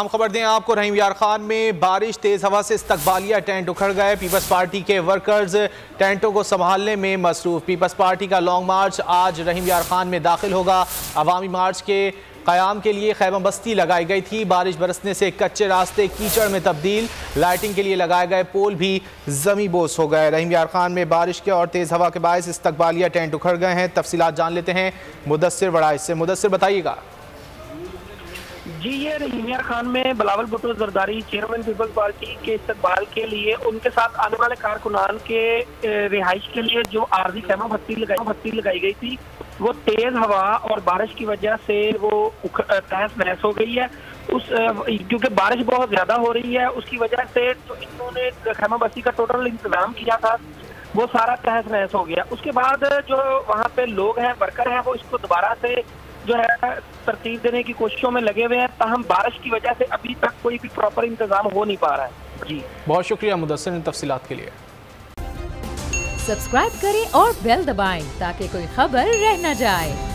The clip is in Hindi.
हम खबर दें आपको रहीम यार खान में बारिश तेज हवा से इस्तकबालिया टेंट उखड़ गए। पीपल्स पार्टी के वर्कर्स टेंटों को संभालने में मसरूफ। पीपल्स पार्टी का लॉन्ग मार्च आज रहीम यार खान में दाखिल होगा। अवामी मार्च के क़याम के लिए खैबम बस्ती लगाई गई थी। बारिश बरसने से कच्चे रास्ते कीचड़ में तब्दील, लाइटिंग के लिए लगाए गए पोल भी ज़मींदोज़ हो गए। रहीम यार खान में बारिश के और तेज़ हवा के बायस इस्तकबालिया टेंट उखड़ गए हैं। तफसीलात जान लेते हैं मुदस्सिर वड़ाई से। मुदस्सिर बताइएगा। जी, ये रहीम यार खान में बिलावल भुट्टो ज़रदारी चेयरमैन पीपल्स पार्टी के इस्तकबाल के लिए, उनके साथ आने वाले कारकुनान के रिहाइश के लिए जो आर्जी खैमा भत्ती लगाई गई थी, वो तेज हवा और बारिश की वजह से वो तहस नहस हो गई है। उस क्योंकि बारिश बहुत ज्यादा हो रही है, उसकी वजह से तो इन्होंने खैमा बस्ती का टोटल इंतजाम किया था, वो सारा तहस नहस हो गया। उसके बाद जो वहाँ पे लोग हैं, वर्कर हैं, वो इसको दोबारा से जो है तरतीब देने की कोशिशों में लगे हुए हैं। ताहम बारिश की वजह से अभी तक कोई भी प्रॉपर इंतजाम हो नहीं पा रहा है। जी, बहुत शुक्रिया मुदस्सिर इन तफसीलात के लिए। सब्सक्राइब करें और बेल दबाएं ताकि कोई खबर रह न जाए।